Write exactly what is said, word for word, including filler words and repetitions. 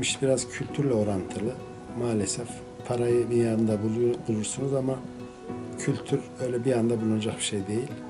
Bizim iş biraz kültürle orantılı. Maalesef parayı bir anda bulursunuz ama kültür öyle bir anda bulunacak bir şey değil.